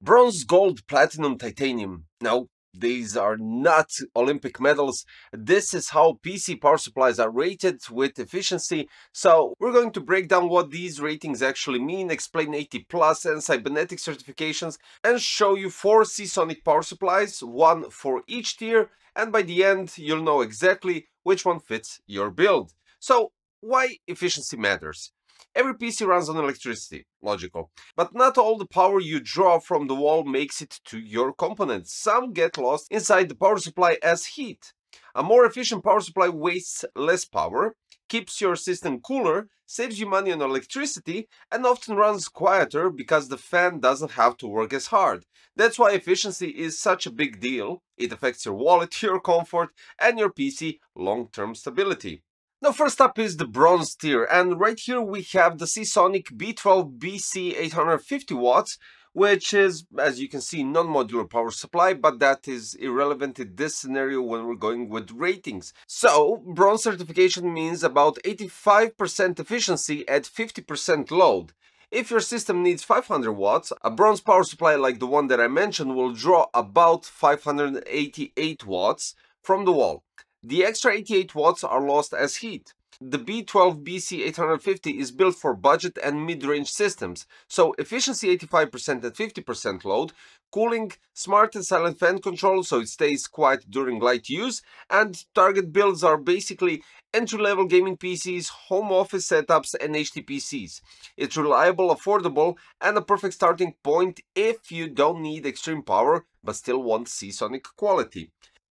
Bronze, Gold, Platinum, Titanium. No, these are not Olympic medals. This is how PC power supplies are rated with efficiency. So we're going to break down what these ratings actually mean, explain 80 Plus and Cybenetics certifications, and show you 4 Seasonic power supplies, one for each tier, and by the end you'll know exactly which one fits your build. So why efficiency matters? Every PC runs on electricity, logical. But not all the power you draw from the wall makes it to your components. Some get lost inside the power supply as heat. A more efficient power supply wastes less power, keeps your system cooler, saves you money on electricity, and often runs quieter because the fan doesn't have to work as hard. That's why efficiency is such a big deal. It affects your wallet, your comfort, and your PC long-term stability. Now, first up is the Bronze tier, and right here we have the Seasonic B12 BC 850 watts, which is, as you can see, non-modular power supply, but that is irrelevant in this scenario when we're going with ratings. So, Bronze certification means about 85% efficiency at 50% load. If your system needs 500 watts, a Bronze power supply like the one that I mentioned will draw about 588 watts from the wall. The extra 88 watts are lost as heat. The B12 BC 850 is built for budget and mid-range systems, so efficiency 85% at 50% load, cooling, smart and silent fan control so it stays quiet during light use, and target builds are basically entry-level gaming PCs, home office setups and HTPCs. It's reliable, affordable and a perfect starting point if you don't need extreme power but still want Seasonic quality.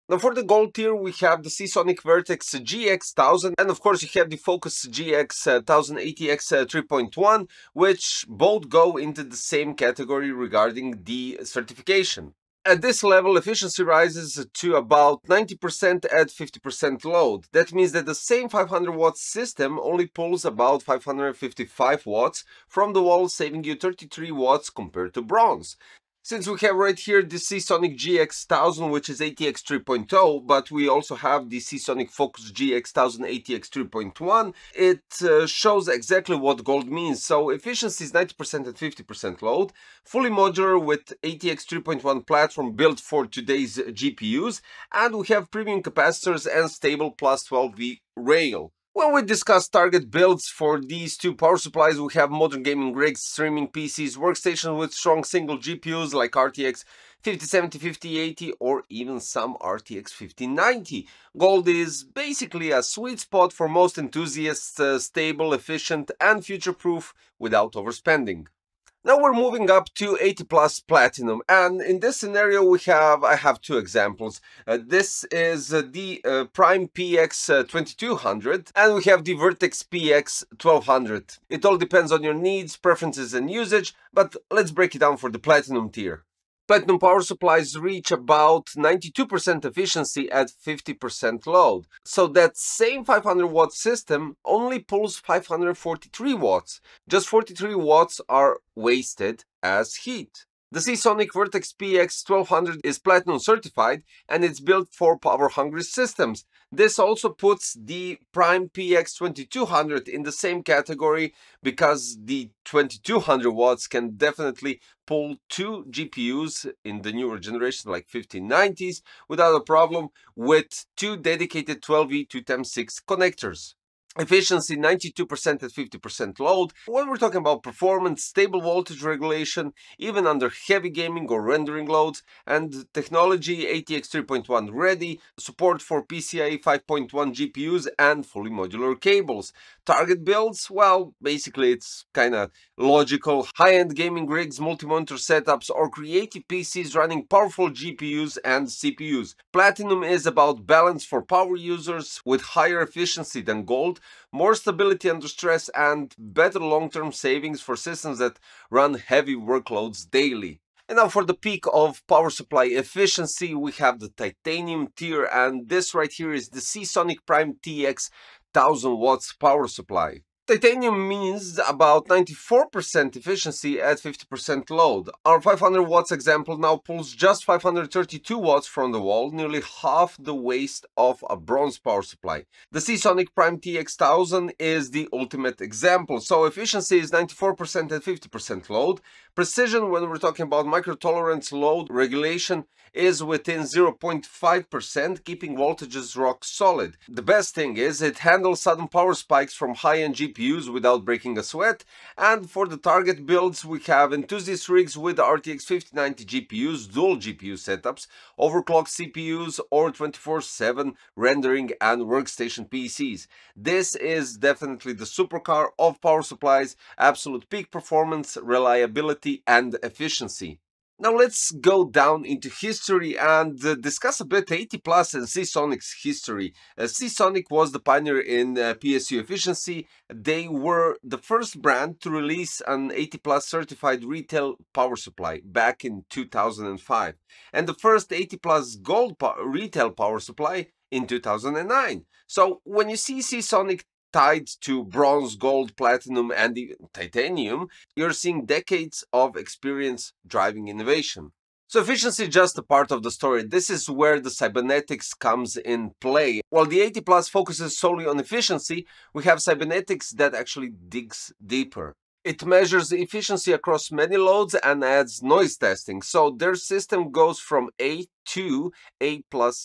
Now for the Gold tier we have the Seasonic Vertex GX1000, and of course you have the Focus GX1000 ATX 3.1, which both go into the same category regarding the certification. At this level efficiency rises to about 90% at 50% load. That means that the same 500 watt system only pulls about 555 watts from the wall, saving you 33 watts compared to Bronze. Since we have right here the Seasonic GX1000, which is ATX 3.0, but we also have the Seasonic Focus GX1000 ATX 3.1, it shows exactly what Gold means. So efficiency is 90% at 50% load, fully modular with ATX 3.1 platform built for today's GPUs, and we have premium capacitors and stable plus 12V rail. When we discuss target builds for these two power supplies, we have modern gaming rigs, streaming PCs, workstations with strong single GPUs like RTX 5070, 5080 or even some RTX 5090. Gold is basically a sweet spot for most enthusiasts, stable, efficient and future-proof without overspending. Now we're moving up to 80 Plus Platinum, and in this scenario we have, I have two examples. This is the Prime PX 2200 and we have the Vertex PX 1200. It all depends on your needs, preferences and usage, but let's break it down for the Platinum tier. Platinum power supplies reach about 92% efficiency at 50% load. So that same 500 watt system only pulls 543 watts. Just 43 watts are wasted as heat. The Seasonic Vertex PX1200 is Platinum certified and it's built for power-hungry systems. This also puts the Prime PX2200 in the same category because the 2200 watts can definitely pull 2 GPUs in the newer generation like 1590s without a problem with 2 dedicated 12V 2x6 connectors. Efficiency 92% at 50% load. When we're talking about performance, stable voltage regulation, even under heavy gaming or rendering loads, and technology ATX 3.1 ready, support for PCIe 5.1 GPUs and fully modular cables. Target builds, well, basically it's kind of logical. High-end gaming rigs, multi-monitor setups, or creative PCs running powerful GPUs and CPUs. Platinum is about balance for power users with higher efficiency than Gold, more stability under stress and better long-term savings for systems that run heavy workloads daily. And now for the peak of power supply efficiency, we have the Titanium tier, and this right here is the Seasonic Prime TX 1000 watts power supply. Titanium means about 94% efficiency at 50% load. Our 500 watts example now pulls just 532 watts from the wall, nearly half the waste of a Bronze power supply. The Seasonic Prime TX1000 is the ultimate example, so efficiency is 94% at 50% load, Precision, when we're talking about microtolerance load regulation, is within 0.5%, keeping voltages rock solid. The best thing is it handles sudden power spikes from high-end GPUs without breaking a sweat. And for the target builds, we have enthusiast rigs with RTX 5090 GPUs, dual GPU setups, overclocked CPUs, or 24/7 rendering and workstation PCs. This is definitely the supercar of power supplies, absolute peak performance, reliability and efficiency. Now let's go down into history and discuss a bit 80 Plus and Seasonic's history. Seasonic was the pioneer in PSU efficiency. They were the first brand to release an 80 Plus certified retail power supply back in 2005. And the first 80 Plus Gold retail power supply in 2009. So when you see Seasonic tied to Bronze, Gold, Platinum and Titanium, you're seeing decades of experience driving innovation. So efficiency is just a part of the story. This is where the Cybenetics comes in play. While the 80 Plus focuses solely on efficiency, we have Cybenetics that actually digs deeper. It measures efficiency across many loads and adds noise testing, so their system goes from A to A+++,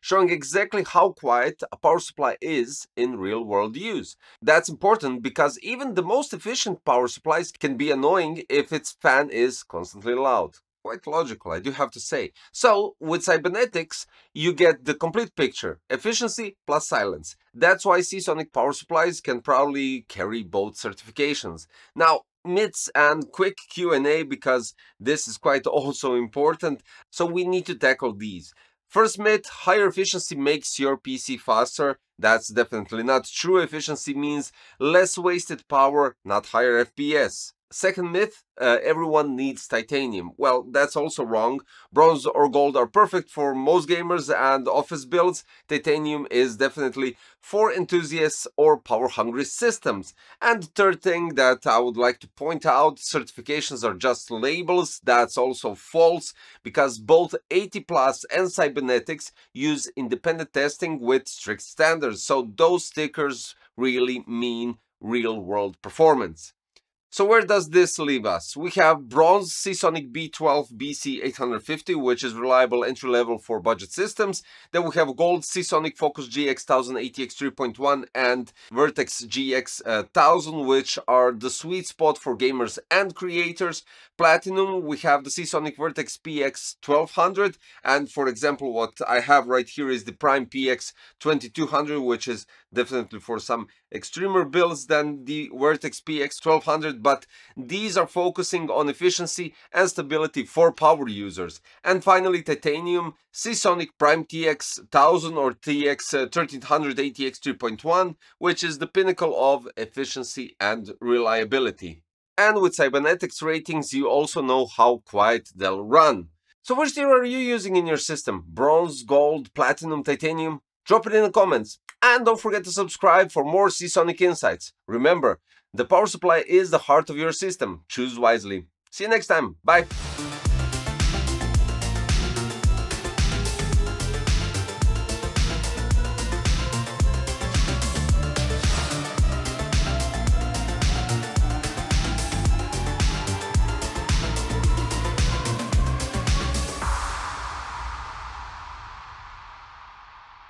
showing exactly how quiet a power supply is in real-world use. That's important because even the most efficient power supplies can be annoying if its fan is constantly loud. Quite logical, I do have to say. So, with Cybenetics, you get the complete picture. Efficiency plus silence. That's why Seasonic power supplies can proudly carry both certifications. Now, myths and quick Q&A, because this is quite also important, so we need to tackle these. First myth, higher efficiency makes your PC faster. That's definitely not true. Efficiency means less wasted power, not higher FPS. Second myth, everyone needs titanium. Well, that's also wrong. Bronze or gold are perfect for most gamers and office builds. Titanium is definitely for enthusiasts or power-hungry systems. And the third thing that I would like to point out, certifications are just labels. That's also false, because both 80 Plus and Cybenetics use independent testing with strict standards. So those stickers really mean real-world performance. So where does this leave us? We have Bronze Seasonic B12 BC 850, which is reliable entry-level for budget systems. Then we have Gold Seasonic Focus GX1000, ATX 3.1 and Vertex GX1000, which are the sweet spot for gamers and creators. Platinum, we have the Seasonic Vertex PX1200, and for example, what I have right here is the Prime PX2200, which is definitely for some extremer builds than the Vertex PX1200. But these are focusing on efficiency and stability for power users. And finally, Titanium, Seasonic Prime TX1000 or TX1300 ATX 3.1, which is the pinnacle of efficiency and reliability. And with Cybenetics ratings, you also know how quiet they'll run. So which tier are you using in your system? Bronze, Gold, Platinum, Titanium? Drop it in the comments. And don't forget to subscribe for more Seasonic insights. Remember, the power supply is the heart of your system. Choose wisely. See you next time. Bye.